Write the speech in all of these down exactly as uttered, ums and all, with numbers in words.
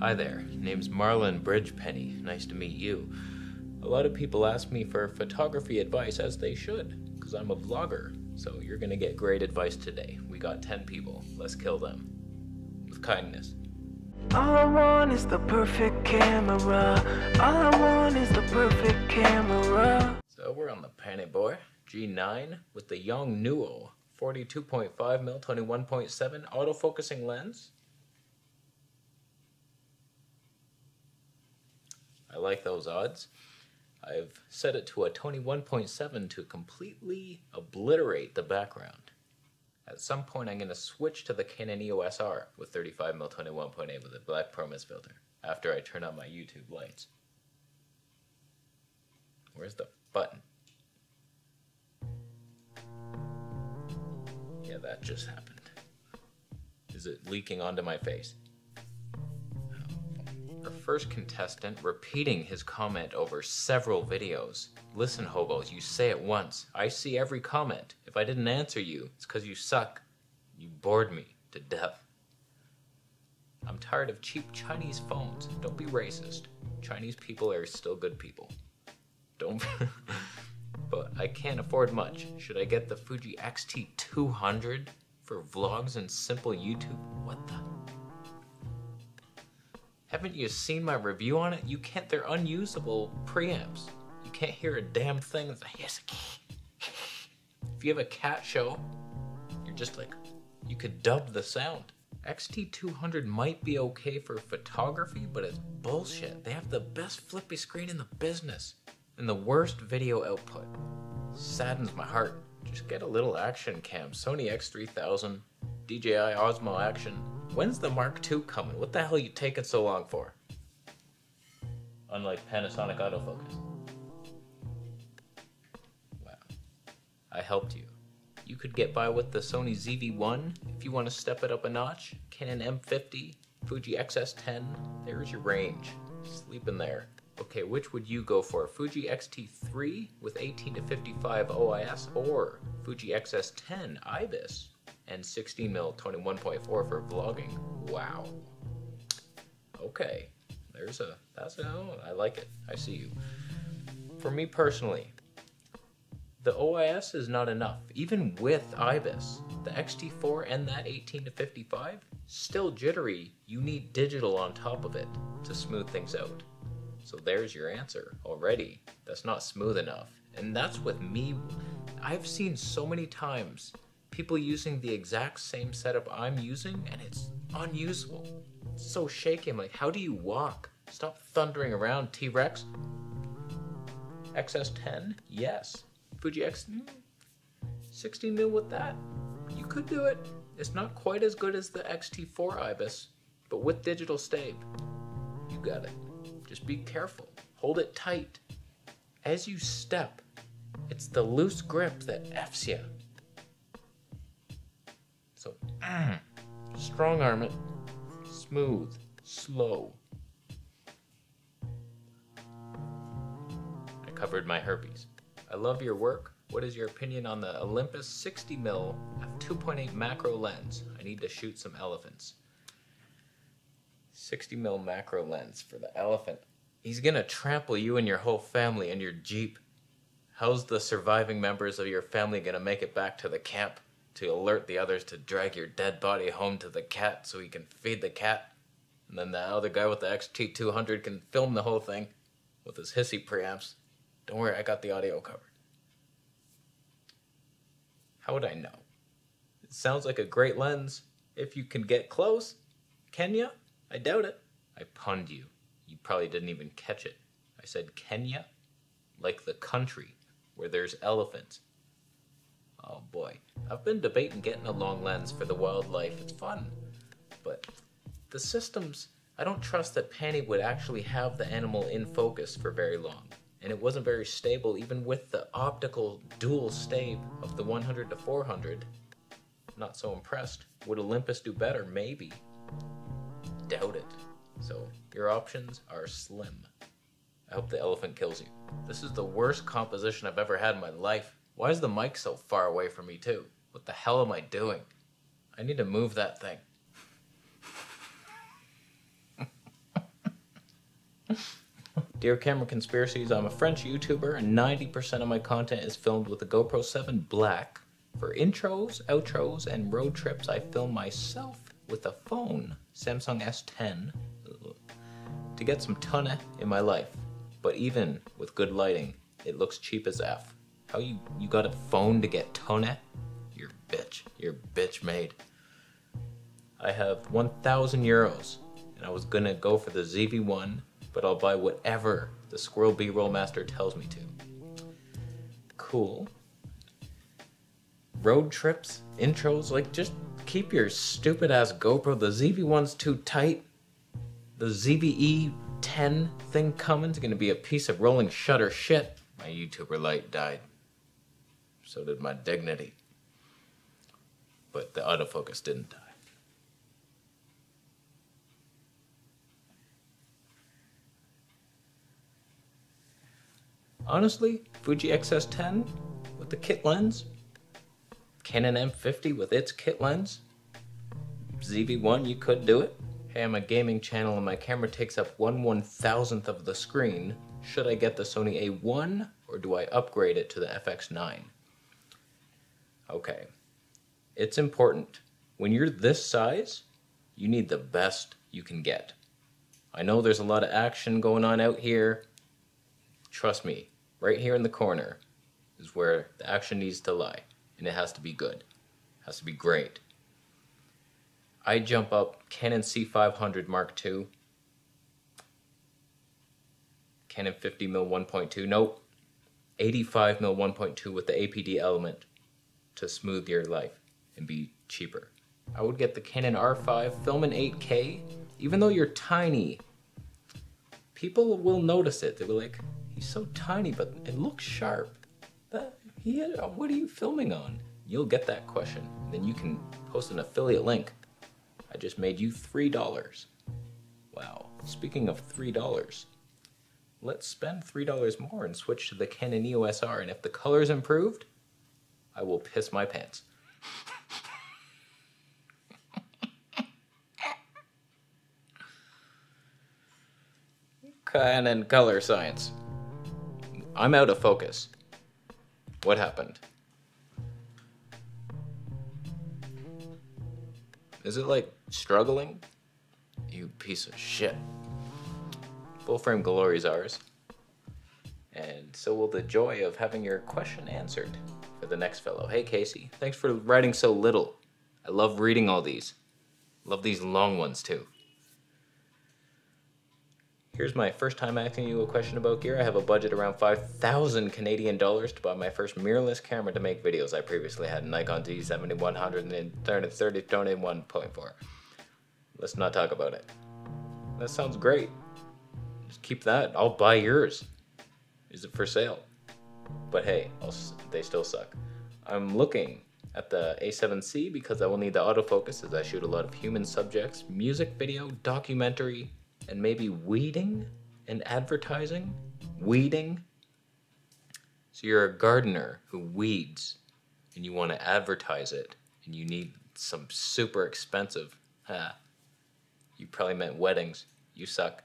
Hi there, name's Marlon Bridgepenny, nice to meet you. A lot of people ask me for photography advice, as they should, because I'm a vlogger, so you're gonna get great advice today. We got ten people, let's kill them. With kindness. All I want is the perfect camera, all I want is the perfect camera. So we're on the Panny boy, G nine, with the Yongnuo forty-two point five millimeter twenty-one point seven autofocusing lens. I like those odds. I've set it to a twenty-one point seven to completely obliterate the background. At some point I'm going to switch to the Canon E O S R with thirty-five millimeter twenty-one point eight with a black promise filter after I turn on my YouTube lights. Where's the button? Yeah, that just happened. Is it leaking onto my face? Our first contestant repeating his comment over several videos. Listen, hobos, you say it once. I see every comment. If I didn't answer you, it's because you suck. You bored me to death. I'm tired of cheap Chinese phones. Don't be racist. Chinese people are still good people. Don't. But I can't afford much. Should I get the Fuji X T two hundred for vlogs and simple YouTube? What the? Haven't you seen my review on it? You can't, they're unusable preamps. You can't hear a damn thing. It's like, yes, if you have a cat show, you're just like, you could dub the sound. X T two hundred might be okay for photography, but it's bullshit. They have the best flippy screen in the business and the worst video output. Saddens my heart. Just get a little action cam. Sony X three thousand, D J I Osmo Action. When's the Mark two coming? What the hell are you taking so long for? Unlike Panasonic autofocus. Wow. I helped you. You could get by with the Sony Z V one if you want to step it up a notch. Canon M fifty, Fuji X S ten. There's your range. Sleep in there. Okay, which would you go for? Fuji X T three with eighteen to fifty-five O I S or Fuji X S ten IBIS? And sixteen millimeter twenty-one point four for vlogging. Wow. Okay. There's a, that's a, oh, I like it. I see you. For me personally, the O I S is not enough. Even with IBIS, the X T four and that eighteen to fifty-five, still jittery. You need digital on top of it to smooth things out. So there's your answer already. That's not smooth enough. And that's with me. I've seen so many times people using the exact same setup I'm using, and it's unusable. It's so shaky. I'm like, how do you walk? Stop thundering around, T-Rex. X S ten, yes. Fuji X, sixteen millimeter with that. You could do it. It's not quite as good as the X T four IBIS, but with digital stave, you got it. Just be careful. Hold it tight. As you step, it's the loose grip that F's you. So, mm, strong arm it, smooth, slow. I covered my herpes. I love your work. What is your opinion on the Olympus sixty millimeter f two point eight macro lens? I need to shoot some elephants. sixty millimeter macro lens for the elephant. He's gonna trample you and your whole family and your Jeep. How's the surviving members of your family gonna make it back to the camp? To alert the others to drag your dead body home to the cat so he can feed the cat. And then the other guy with the X T two hundred can film the whole thing with his hissy preamps. Don't worry, I got the audio covered. How would I know? It sounds like a great lens. If you can get close, can ya? I doubt it. I punned you. You probably didn't even catch it. I said Kenya, like the country where there's elephants. Oh boy, I've been debating getting a long lens for the wildlife, it's fun. But the systems, I don't trust that Panny would actually have the animal in focus for very long. And it wasn't very stable even with the optical dual stave of the one hundred to four hundred. Not so impressed. Would Olympus do better? Maybe. Doubt it. So your options are slim. I hope the elephant kills you. This is the worst composition I've ever had in my life. Why is the mic so far away from me too? What the hell am I doing? I need to move that thing. Dear Camera Conspiracies, I'm a French YouTuber and ninety percent of my content is filmed with the GoPro seven Black. For intros, outros, and road trips, I film myself with a phone, Samsung S ten, to get some tonne in my life. But even with good lighting, it looks cheap as F. How you, you got a phone to get tonne? You're bitch. You're bitch made. I have one thousand euros, and I was gonna go for the Z V one, but I'll buy whatever the Squirrel B-Roll Master tells me to. Cool. Road trips, intros, like just keep your stupid ass GoPro. The Z V one's too tight. The Z V E ten thing coming's gonna be a piece of rolling shutter shit. My YouTuber light died. So did my dignity. But the autofocus didn't die. Honestly, Fuji X S ten with the kit lens, Canon M fifty with its kit lens, Z V one, you could do it. Hey, I'm a gaming channel and my camera takes up one one thousandth of the screen. Should I get the Sony A one or do I upgrade it to the F X nine? Okay, it's important. When you're this size, you need the best you can get. I know there's a lot of action going on out here. Trust me, right here in the corner is where the action needs to lie, and it has to be good. It has to be great. I jump up Canon C five hundred Mark two, Canon fifty millimeter one point two, nope, eighty-five millimeter one point two with the A P D element to smooth your life and be cheaper. I would get the Canon R five, film in eight K, even though you're tiny, people will notice it. They'll be like, he's so tiny, but it looks sharp. That, he, what are you filming on? You'll get that question. Then you can post an affiliate link. I just made you three dollars. Wow. Speaking of three dollars, let's spend three dollars more and switch to the Canon E O S R. And if the color's improved, I will piss my pants. Canon color science. I'm out of focus. What happened? Is it like struggling? You piece of shit. Full frame glory's ours. And so will the joy of having your question answered for the next fellow. Hey Casey, thanks for writing so little. I love reading all these. Love these long ones too. Here's my first time asking you a question about gear. I have a budget around five thousand Canadian dollars to buy my first mirrorless camera to make videos. I previously had a Nikon D seventy-one hundred and thirty twenty-one point four. Let's not talk about it. That sounds great. Just keep that. I'll buy yours. Is it for sale? But hey, I'll, they still suck. I'm looking at the A seven C because I will need the autofocus as I shoot a lot of human subjects, music video, documentary, and maybe weeding and advertising. Weeding. So you're a gardener who weeds and you want to advertise it and you need some super expensive, ha. You probably meant weddings. You suck.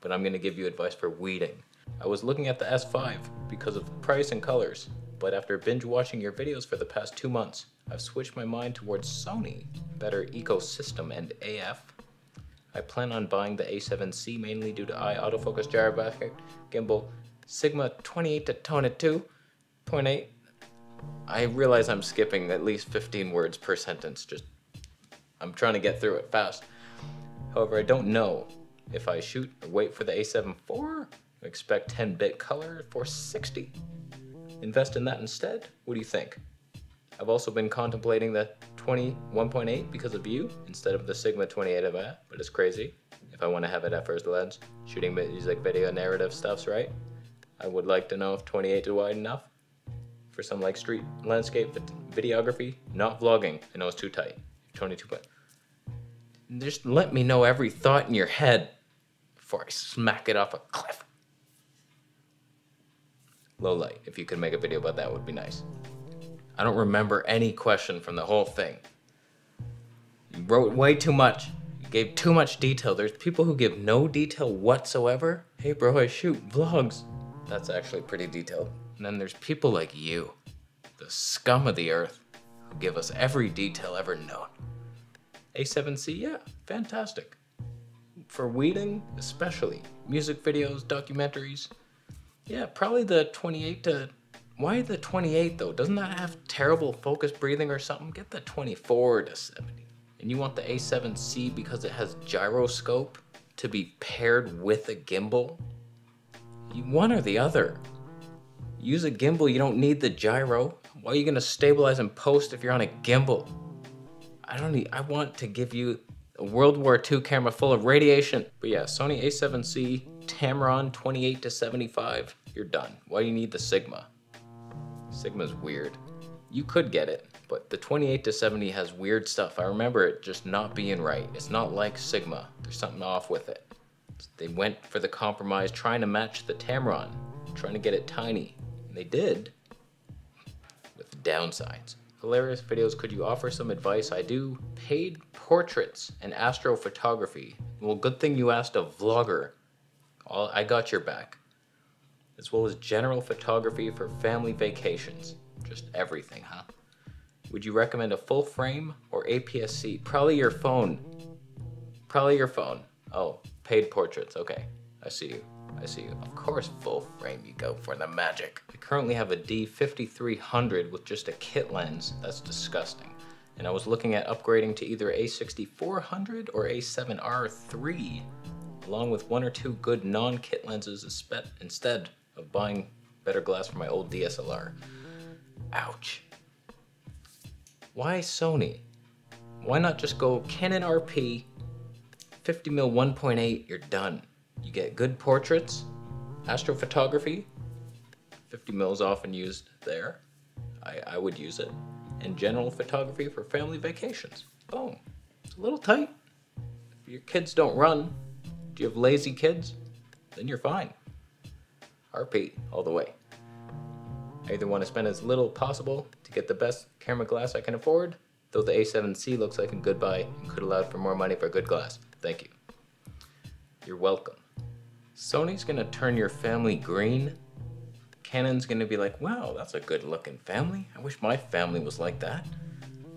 But I'm going to give you advice for weeding. I was looking at the S five because of the price and colors, but after binge watching your videos for the past two months, I've switched my mind towards Sony, better ecosystem and A F. I plan on buying the A seven C mainly due to eye autofocus, gyro bracket, gimbal, Sigma twenty-eight to twenty-two point eight. I realize I'm skipping at least fifteen words per sentence. Just, I'm trying to get through it fast. However, I don't know if I shoot or wait for the A seven four, expect ten bit color for sixty. Invest in that instead? What do you think? I've also been contemplating the twenty one point eight because of you, instead of the Sigma twenty-eight of that, but it's crazy. If I want to have it at first lens, shooting music, video, narrative stuff's right. I would like to know if twenty-eight is wide enough for some like street landscape videography, not vlogging. I know it's too tight. twenty-two, but just let me know every thought in your head before I smack it off a cliff. Low light. If you could make a video about that, would be nice. I don't remember any question from the whole thing. You wrote way too much. You gave too much detail. There's people who give no detail whatsoever. Hey bro, I shoot vlogs. That's actually pretty detailed. And then there's people like you, the scum of the earth, who give us every detail ever known. A seven C, yeah, fantastic. For weeding, especially. Music videos, documentaries. Yeah, probably the twenty-eight to, why the twenty-eight though? Doesn't that have terrible focus breathing or something? Get the twenty-four to seventy. And you want the A seven C because it has gyroscope to be paired with a gimbal? You, one or the other. Use a gimbal, you don't need the gyro. Why are you gonna stabilize and post if you're on a gimbal? I don't need, I want to give you a World War Two camera full of radiation. But yeah, Sony A seven C, Tamron twenty-eight to seventy-five, you're done. Why do you need the Sigma? Sigma's weird. You could get it, but the twenty-eight to seventy has weird stuff. I remember it just not being right. It's not like Sigma. There's something off with it. They went for the compromise, trying to match the Tamron, trying to get it tiny. And they did, with downsides. Hilarious videos, could you offer some advice? I do paid portraits and astrophotography. Well, good thing you asked a vlogger. I'll, I got your back. As well as general photography for family vacations. Just everything, huh? Would you recommend a full frame or A P S C? Probably your phone. Probably your phone. Oh, paid portraits, okay. I see you, I see you. Of course, full frame, you go for the magic. I currently have a D fifty-three hundred with just a kit lens. That's disgusting. And I was looking at upgrading to either A sixty-four hundred or A seven R three, along with one or two good non-kit lenses instead of buying better glass for my old D S L R. Ouch. Why Sony? Why not just go Canon R P, fifty mil one point eight, you're done. You get good portraits, astrophotography, fifty mil is often used there. I, I would use it. And general photography for family vacations. Boom. It's a little tight. If your kids don't run, do you have lazy kids? Then you're fine. R P all the way. I either want to spend as little possible to get the best camera glass I can afford, though the A seven C looks like a good buy and could allow for more money for good glass. Thank you. You're welcome. Sony's gonna turn your family green. Canon's gonna be like, wow, that's a good looking family. I wish my family was like that.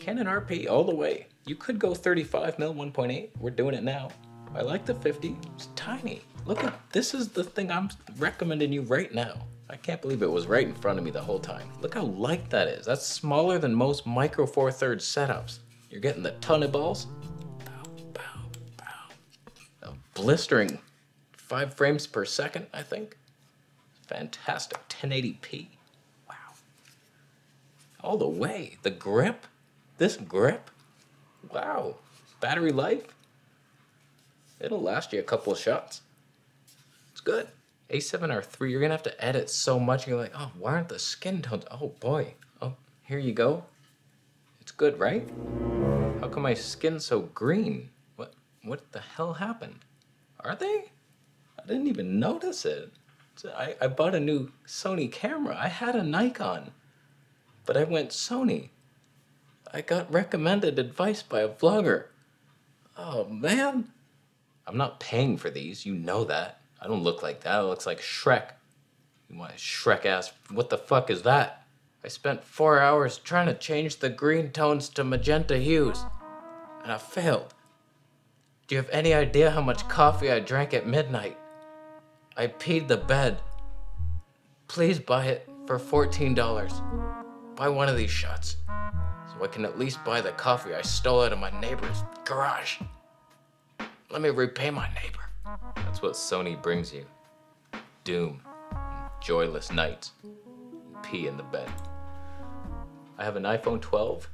Canon R P all the way. You could go thirty-five mil one point eight. We're doing it now. I like the fifty. It's tiny. Look at, this is the thing I'm recommending you right now. I can't believe it was right in front of me the whole time. Look how light that is. That's smaller than most Micro Four Thirds setups. You're getting the ton of balls. Blistering five frames per second, I think. Fantastic, ten eighty p, wow. All the way, the grip, this grip, wow. Battery life, it'll last you a couple of shots. It's good. A seven R three, you're gonna have to edit so much, you're like, oh, why aren't the skin tones, oh boy. Oh, here you go. It's good, right? How come my skin's so green? What, what the hell happened? Are they? I didn't even notice it. I, I bought a new Sony camera. I had a Nikon, but I went Sony. I got recommended advice by a vlogger. Oh man. I'm not paying for these, you know that. I don't look like that, it looks like Shrek. My Shrek ass, what the fuck is that? I spent four hours trying to change the green tones to magenta hues, and I failed. Do you have any idea how much coffee I drank at midnight? I peed the bed. Please buy it for fourteen dollars. Buy one of these shots so I can at least buy the coffee I stole out of my neighbor's garage. Let me repay my neighbor. That's what Sony brings you. Doom, joyless nights, pee in the bed. I have an iPhone twelve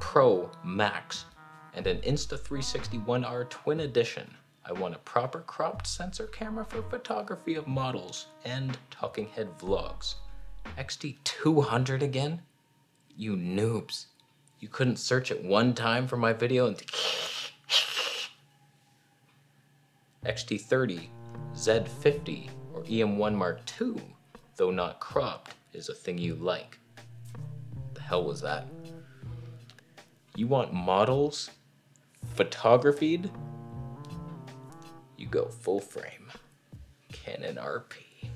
Pro Max and an Insta three sixty One R Twin Edition. I want a proper cropped sensor camera for photography of models and talking head vlogs. X T two hundred again? You noobs. You couldn't search it one time for my video and X T thirty, Z fifty, or E M one Mark two, though not cropped, is a thing you like. The hell was that? You want models photographied go full frame. Canon R P,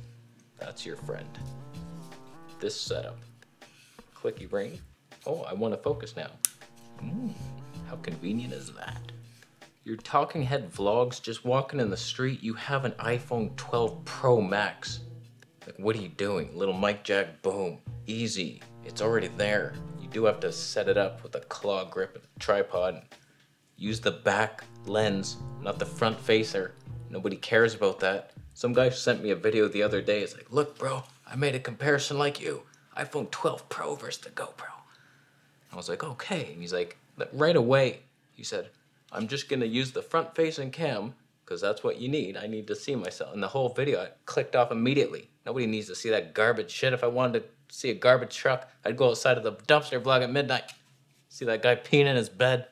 that's your friend. This setup, clicky ring. Oh, I want to focus now. Mm, how convenient is that? Your talking head vlogs, just walking in the street, you have an iPhone twelve Pro Max. Like, what are you doing? Little mic jack, boom, easy. It's already there. You do have to set it up with a claw grip and a tripod. Use the back lens, not the front facer. Nobody cares about that. Some guy sent me a video the other day. It's like, look, bro, I made a comparison like you. iPhone twelve Pro versus the GoPro. I was like, okay. And he's like, right away, he said, I'm just gonna use the front facing cam because that's what you need. I need to see myself. And the whole video, I clicked off immediately. Nobody needs to see that garbage shit. If I wanted to see a garbage truck, I'd go outside of the dumpster vlog at midnight. See that guy peeing in his bed.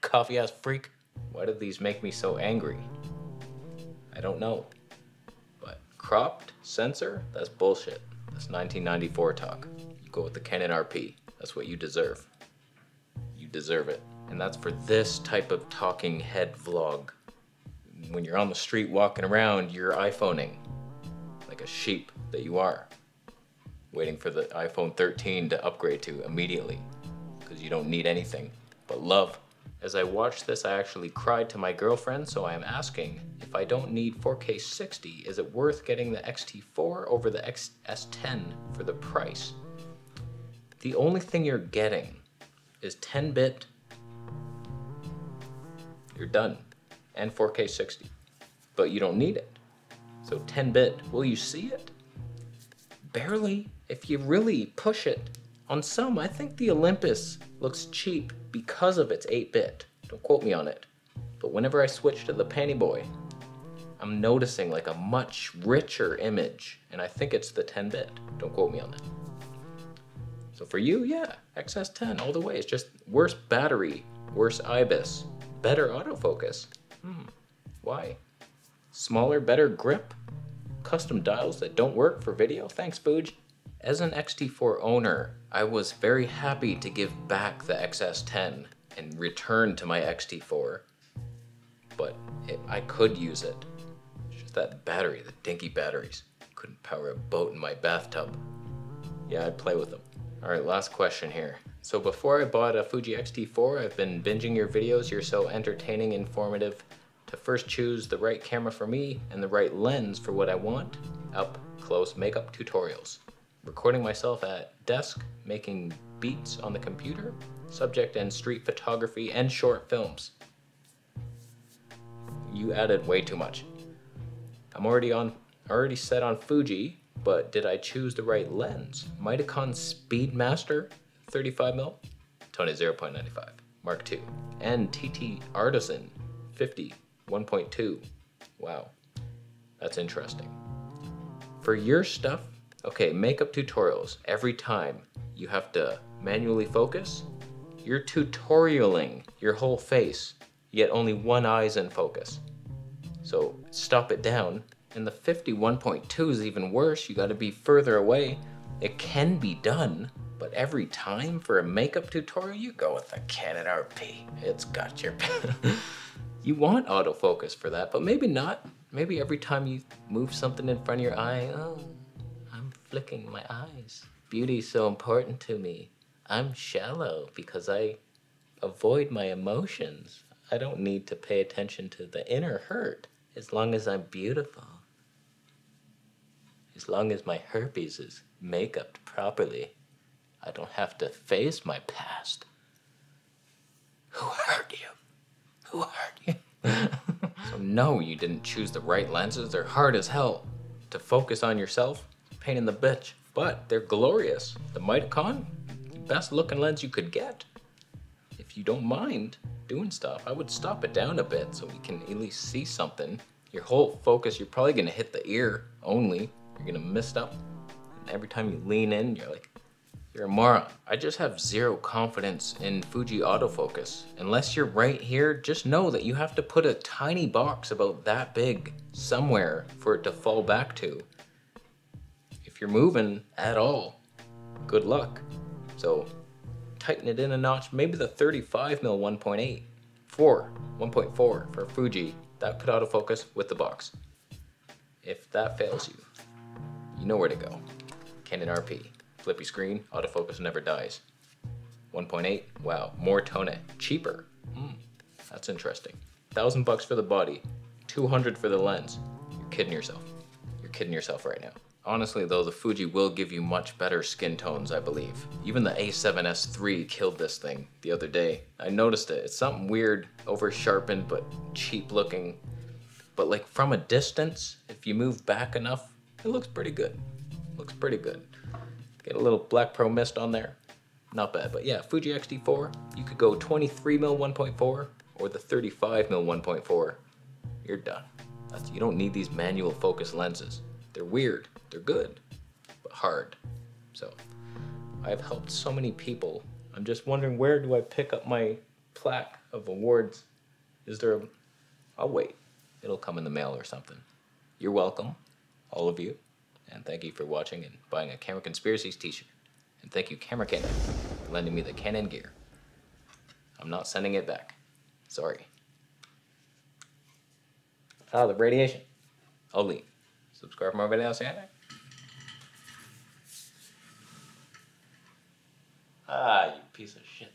Coffee ass freak. Why did these make me so angry? I don't know. But cropped sensor, that's bullshit. That's nineteen ninety-four talk. You go with the Canon R P. That's what you deserve. You deserve it. And that's for this type of talking head vlog. When you're on the street walking around, you're iPhoning like a sheep that you are, waiting for the iPhone thirteen to upgrade to immediately because you don't need anything but love. As I watched this, I actually cried to my girlfriend, so I am asking, if I don't need four K sixty, is it worth getting the X T four over the X S ten for the price? The only thing you're getting is ten bit, you're done, and four K sixty, but you don't need it. So ten bit, will you see it? Barely, if you really push it. On some, I think the Olympus looks cheap because of its eight bit. Don't quote me on it. But whenever I switch to the Panny Boy, I'm noticing like a much richer image, and I think it's the ten bit. Don't quote me on that. So for you, yeah, X S ten all the way. It's just worse battery, worse I B I S, better autofocus. Hmm, why? Smaller, better grip, custom dials that don't work for video. Thanks, Booj. As an X T four owner, I was very happy to give back the X S ten and return to my X T four, but it, I could use it. It's just that battery, the dinky batteries. Couldn't power a boat in my bathtub. Yeah, I'd play with them. All right, last question here. So before I bought a Fuji X T four, I've been binging your videos. You're so entertaining, informative. To first choose the right camera for me and the right lens for what I want, up close makeup tutorials. Recording myself at desk, making beats on the computer, subject and street photography and short films. You added way too much. I'm already on, already set on Fuji, but did I choose the right lens? Miticon Speedmaster thirty-five millimeter, Tony zero point nine five, Mark two, and T T Artisan fifty, one point two. Wow, that's interesting. For your stuff, okay, makeup tutorials, every time you have to manually focus, you're tutorialing your whole face, yet only one eye's in focus. So stop it down. And the fifty-one point two is even worse. You gotta be further away. It can be done, but every time for a makeup tutorial, you go with the Canon R P. It's got your You want autofocus for that, but maybe not. Maybe every time you move something in front of your eye, oh, flicking my eyes. Beauty is so important to me. I'm shallow because I avoid my emotions. I don't need to pay attention to the inner hurt as long as I'm beautiful. As long as my herpes is make-upped properly, I don't have to face my past. Who hurt you? Who hurt you? So no, you didn't choose the right lenses. They're hard as hell to focus on yourself. Pain in the bitch, but they're glorious. The Miticon, best looking lens you could get. If you don't mind doing stuff, I would stop it down a bit so we can at least see something. Your whole focus, you're probably gonna hit the ear only. You're gonna mist up. And every time you lean in, you're like, you're a moron. I just have zero confidence in Fuji autofocus. Unless you're right here, just know that you have to put a tiny box about that big somewhere for it to fall back to. If you're moving at all, good luck. So tighten it in a notch, maybe the thirty-five millimeter one point eight, four, one point four for Fuji. that could autofocus with the box. If that fails you, you know where to go. Canon R P, flippy screen, autofocus never dies. one point eight, wow, more tona, cheaper. Mm, that's interesting. Thousand bucks for the body, two hundred for the lens. You're kidding yourself. You're kidding yourself right now. Honestly though, the Fuji will give you much better skin tones, I believe. Even the A seven S three killed this thing the other day. I noticed it. It's something weird, over sharpened, but cheap looking. But like from a distance, if you move back enough, it looks pretty good. Looks pretty good. Get a little black pro mist on there. Not bad, but yeah, Fuji X T four, you could go twenty-three millimeter one point four or the thirty-five millimeter one point four. You're done. That's, you don't need these manual focus lenses. They're weird, they're good, but hard. So I've helped so many people. I'm just wondering, where do I pick up my plaque of awards? Is there a, I'll wait. It'll come in the mail or something. You're welcome, all of you. And thank you for watching and buying a Camera Conspiracies t-shirt. And thank you, Camera Canon, for lending me the Canon gear. I'm not sending it back. Sorry. Ah, the radiation. I'll leave. Subscribe for more videos. Ah, you piece of shit.